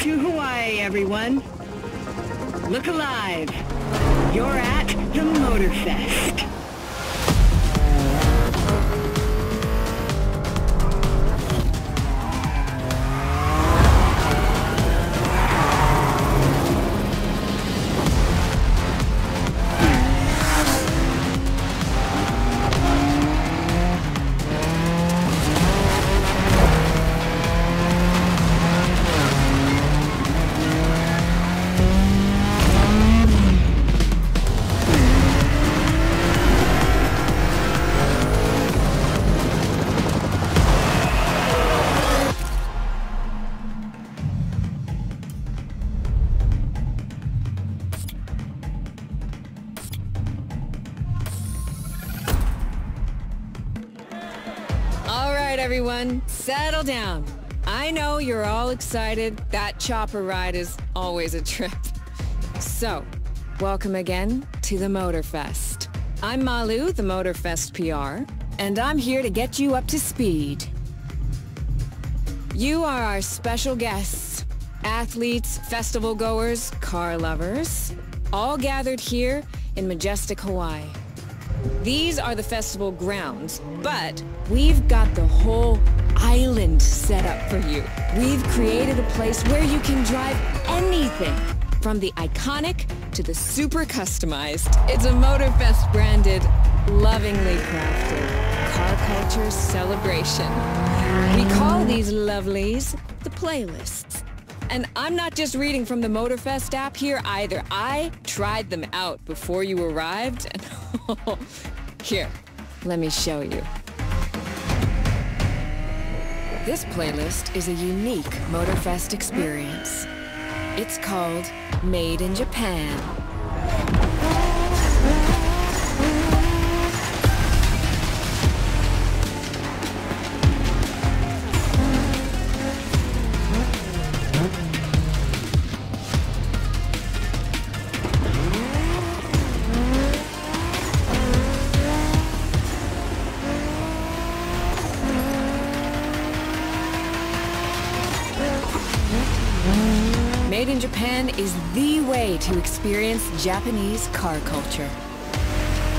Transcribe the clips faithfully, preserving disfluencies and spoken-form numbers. to Hawaii, everyone. Look alive. You're at the Motorfest. Everyone, settle down. I know you're all excited. That chopper ride is always a trip. So, welcome again to the Motorfest. I'm Malu, the Motorfest P R, and I'm here to get you up to speed. You are our special guests, athletes, festival goers, car lovers, all gathered here in majestic Hawaii. These are the festival grounds, but we've got the whole island set up for you. We've created a place where you can drive anything, from the iconic to the super customized. It's a Motorfest branded, lovingly crafted car culture celebration. We call these lovelies the playlists. And I'm not just reading from the Motorfest app here either. I tried them out before you arrived. And here, let me show you. This playlist is a unique Motorfest experience. It's called Made in Japan. Made in Japan is the way to experience Japanese car culture.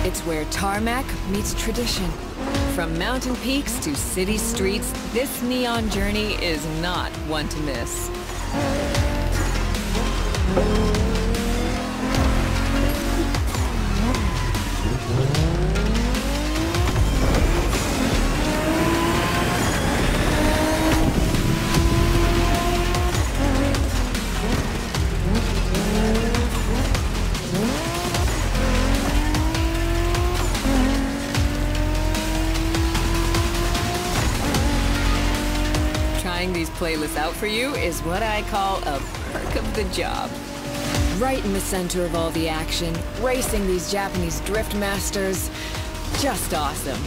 It's where tarmac meets tradition. From mountain peaks to city streets, this neon journey is not one to miss. These playlists out for you is what I call a perk of the job. Right in the center of all the action, racing these Japanese drift masters. Just awesome.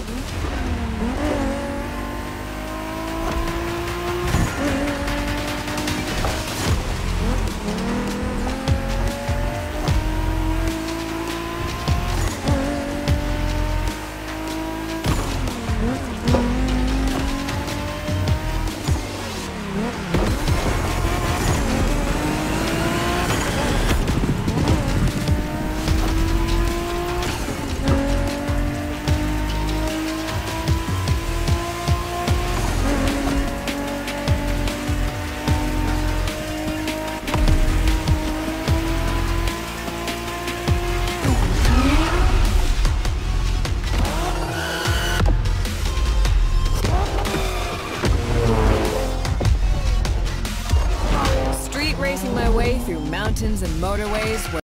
Racing my way through mountains and motorways.